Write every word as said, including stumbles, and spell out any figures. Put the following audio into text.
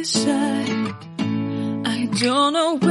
beside. I don't know where